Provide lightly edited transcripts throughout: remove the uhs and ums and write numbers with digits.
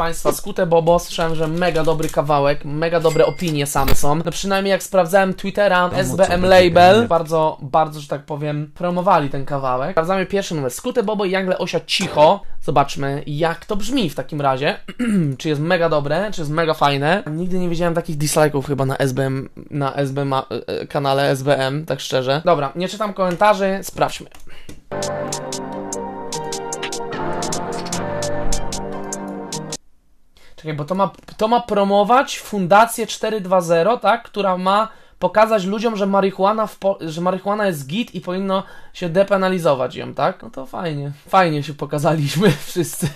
Państwa, Skute Bobo, słyszałem, że mega dobry kawałek, mega dobre opinie same są. No przynajmniej jak sprawdzałem Twittera, SBM Label, bardzo, bardzo, że tak powiem, promowali ten kawałek. Sprawdzamy pierwszy numer, Skute Bobo i Jagle Osia Cicho. Zobaczmy, jak to brzmi w takim razie. Czy jest mega dobre, czy jest mega fajne. Nigdy nie widziałem takich dislike'ów chyba na SBM, kanale SBM, tak szczerze. Dobra, nie czytam komentarzy, sprawdźmy. Czekaj, bo to ma promować Fundację 420, tak? Która ma pokazać ludziom, że marihuana jest git i powinno się depenalizować ją, tak? No to fajnie. Fajnie się pokazaliśmy wszyscy.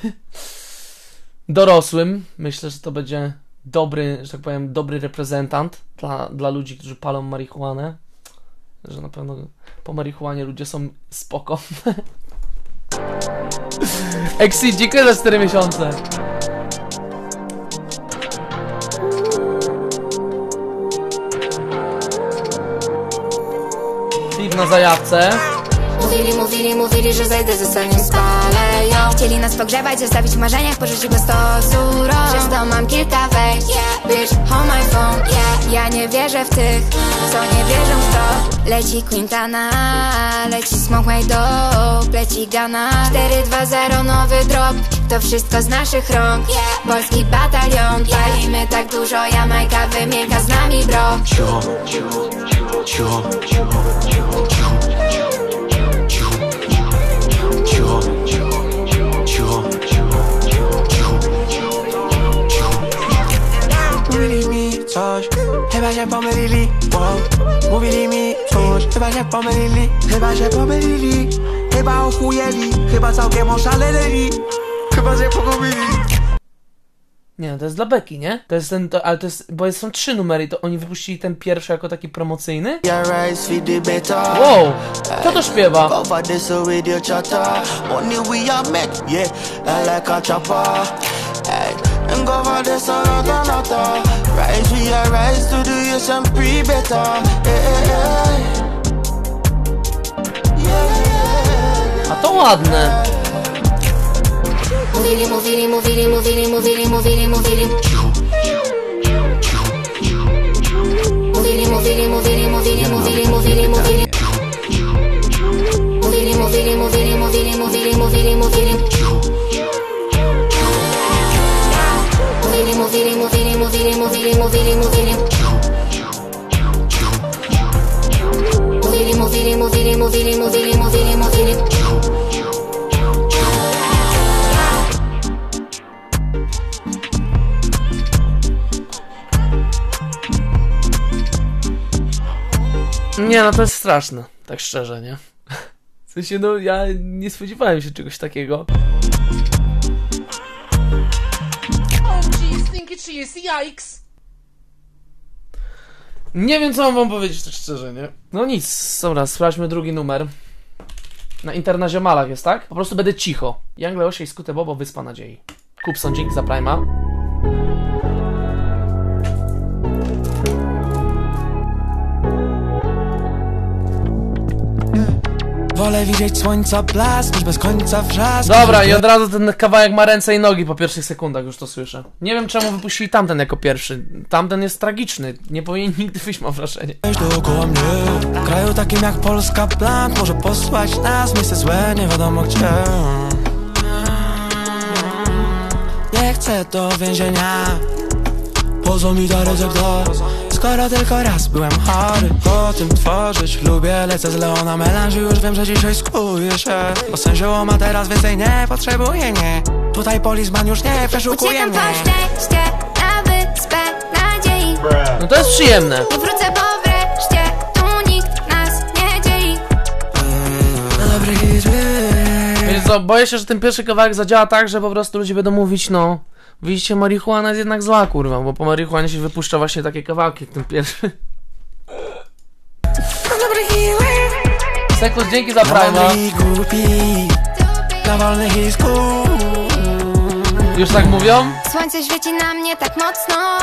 Dorosłym. Myślę, że to będzie dobry, że tak powiem, dobry reprezentant dla ludzi, którzy palą marihuanę. Że na pewno po marihuanie ludzie są spoko. Exi, dziękuję za 4 miesiące. Na zajawce. Mówili, że zejdę, ze zanim spaleją. Chcieli nas pogrzebać, zostawić w marzeniach, pożyczyć go 100 zł. Przez to mam kilka wejść, bitch, hold my phone, yeah. Ja nie wierzę w tych, co nie wierzą w to. Leci Quintana, leci smoke my dope, leci Ghana. 4-2-0, nowy drop, to wszystko z naszych rąk, yeah. Polski batalion, palimy tak dużo, Jamajka wymienka z nami, bro. Cicho, cicho, cicho, cicho, cicho, cicho, cicho, cicho. Mówili mi coś, chyba się pomylili. Mówili mi coś, chyba się pomylili. Chyba się pomylili, chyba ochujeli, chyba całkiem oszaleli, chyba się pogubili. Nie, to jest dla beki, nie? To jest ten, ale to jest, bo są 3 numery, to oni wypuścili ten pierwszy jako taki promocyjny. Wow, kto to śpiewa? A to ładne. Mówili. Nie, no to jest straszne, tak szczerze, nie? W sensie, no ja nie spodziewałem się czegoś takiego. Nie wiem, co mam wam powiedzieć, tak szczerze, nie? No nic, dobra, sprawdźmy drugi numer. Na internazie malach jest, tak? Po prostu będę cicho. Young Leosia i Skute Bobo, Wyspa Nadziei. Kup sądzik za Prima. Wolę widzieć słońca blask, już bez końca wrzask. Dobra, i od razu ten kawałek ma ręce i nogi po pierwszych sekundach, już to słyszę. Nie wiem, czemu wypuścili tamten jako pierwszy. Tamten jest tragiczny, nie powinien nigdy wyjść, mam wrażenie. Dookoła mnie, w kraju takim jak Polska plan może posłać nas, miejsce złe, nie wiadomo gdzie. Nie chcę do więzienia, pozwól mi do rezerw. Skoro tylko raz byłem chory, po tym tworzyć lubię, lecę z Leona melanży, już wiem, że dzisiaj skuję się. Bo sen ziołoma teraz więcej nie potrzebuję, nie. Tutaj polizman już nie przeszukuje mnie. No to jest przyjemne. Wrócę po wreszcie, tu nikt nas nie dzieli. Wiesz co, boję się, że ten pierwszy kawałek zadziała tak, że po prostu ludzie będą mówić, no... Widzicie, marihuana jest jednak zła, kurwa, bo po marihuanie się wypuszcza właśnie takie kawałki jak ten pierwszy. Sekus, dzięki za Prima. Już tak mówią? Słońce świeci na mnie tak mocno,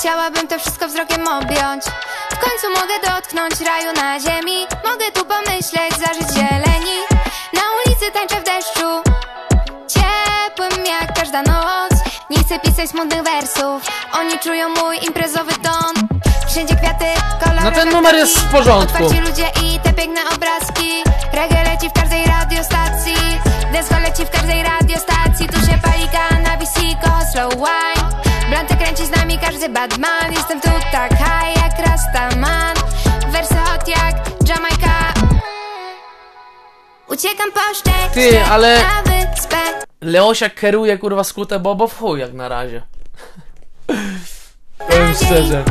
chciałabym to wszystko wzrokiem objąć. W końcu mogę dotknąć raju na ziemi, mogę tu pomyśleć, zażyć zieleni. Na ulicy tańczę w deszczu, ciepłym jak każda noc. Nie chcę pisać smutnych wersów, oni czują mój imprezowy ton. Wszędzie kwiaty, kolorowe. No ten numer jest w porządku. Ludzie i te piękne obrazki. Reggae leci w każdej radiostacji. Disco leci w każdej radiostacji. Tu się pali cannabis, siko, slow wine. Blanty kręci z nami każdy badman. Jestem tu tak high jak Rastaman. Wersy hot jak Jamaica. Uciekam po szczęście. Ty, ale Leosia kieruje kurwa Skute Bobo w chuj jak na razie. Powiem szczerze.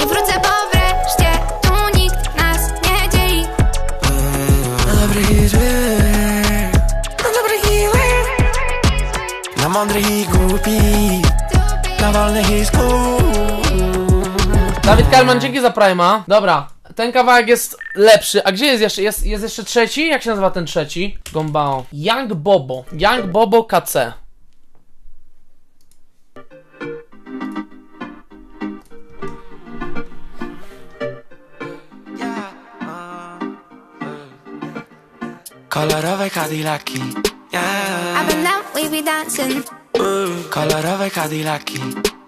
Nie wrócę, bo wreszcie tu nikt nas nie dzieli. Na dobry i zły, na dobry i zły, na mądry i głupi, na wolnych i skór. Dawid Kalman, dzięki za Prime'a. Dobra, ten kawałek jest lepszy. A gdzie jest jeszcze? Jest jeszcze trzeci? Jak się nazywa ten trzeci? Gombao. Young Bobo. Young Bobo KC. Kolorowe Cadillaki, yeah. Up and down we be dancing. Kolorowe Cadillaki,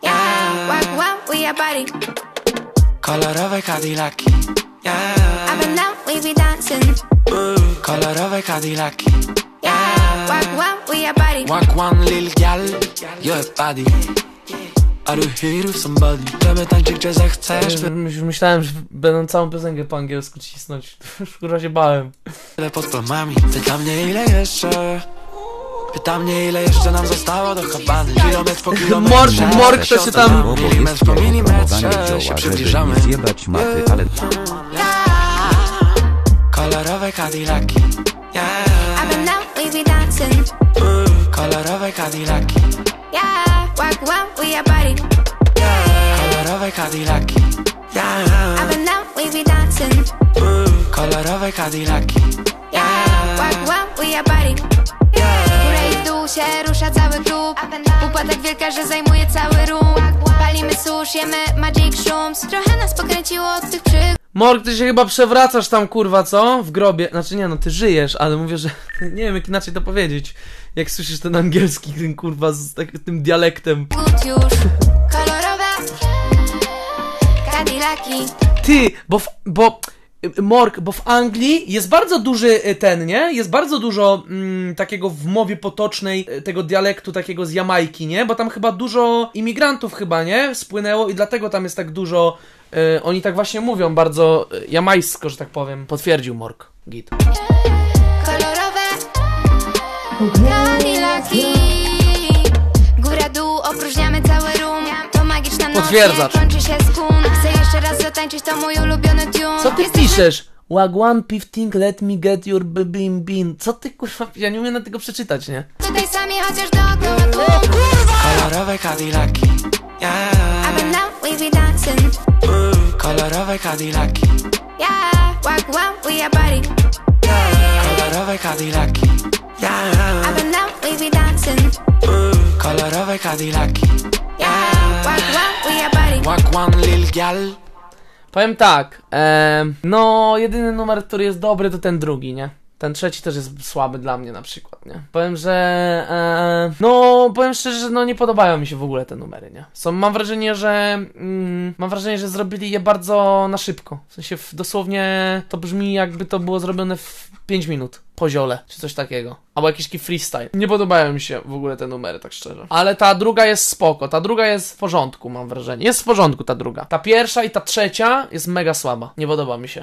yeah. Walk, walk, we are party. Kolorowe Cadillaki, yeah. Up and down we be dancing. Kolorowe Cadillaki, yeah. Walk, walk, we are party. Walk one lil gal, you're a body. Are you here with somebody? Chcemy tańczyć, gdzie zechcesz. Myślałem, że będą całą piosenkę po angielsku cisnąć. Kurwa się bałem. Tyle pod plamami. Pyta mnie ile jeszcze. Pyta mnie ile jeszcze nam zostało do Habany. Kilometr po kilometrze. Morkto się tam. Milimetr po milimetrze się przybliżamy. Zjebać maty, ale kolorowe Cadillaki, yeah. I've been out, we be dancing. Kolorowe Cadillaki, yeah. Walk, walk, we are party, yeah. Kolorowe Cadillaki, yeah. Up and down, we be dancing. Kolorowe Cadillaki, yeah. Walk, walk, we are party, yeah. W górę i w dół się rusza cały klub. Upadek wielka, że zajmuje cały ruch. Palimy susz, jemy magic shrooms. Trochę nas pokręciło od tych przygód. Morg, ty się chyba przewracasz tam, kurwa, co? W grobie. Znaczy nie, no ty żyjesz, ale mówię, że nie wiem jak inaczej to powiedzieć. Jak słyszysz ten angielski, ten kurwa z tym dialektem. Kolorowe Cadillaki. Ty, bo w Anglii jest bardzo duży ten, nie? Jest bardzo dużo takiego w mowie potocznej, tego dialektu takiego z Jamajki, nie? Bo tam chyba dużo imigrantów chyba, nie? Spłynęło i dlatego tam jest tak dużo. Oni tak właśnie mówią bardzo jamajsko, że tak powiem. Potwierdził Morg. Git. Kolorowe Cadillaki. Góra, dół, opróżniamy cały rum. To magiczna noc, nie kończy się z kun. Chcę jeszcze raz zatańczyć, to mój ulubiony tune. Co ty piszesz? Wagwan pifting, let me get your bim bin. Co ty kurwa, ja nie umiem na tego przeczytać, nie? Tutaj sami chociaż do kurwa. Kolorowe Cadillaki, yeah. Up and down we be dancing. Kolorowe Cadillaki, yeah. Walk, walk, we are party, yeah. Kolorowe Cadillaki, yeah. Up and down we be dancing. Kolorowe Cadillaki, yeah. Walk, walk, we are party. Walk one lil gal. Powiem tak, no jedyny numer, który jest dobry, to ten drugi, nie? Ten trzeci też jest słaby dla mnie na przykład, nie? Powiem, że no, powiem szczerze, że no nie podobają mi się w ogóle te numery, nie? Są, mam wrażenie, że zrobili je bardzo na szybko. W sensie dosłownie to brzmi jakby to było zrobione w 5 minut. Po ziole, czy coś takiego. Albo jakiś taki freestyle. Nie podobają mi się w ogóle te numery, tak szczerze. Ale ta druga jest spoko, ta druga jest w porządku, mam wrażenie. Jest w porządku ta druga. Ta pierwsza i ta trzecia jest mega słaba. Nie podoba mi się.